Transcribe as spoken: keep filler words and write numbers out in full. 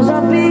cause I'll be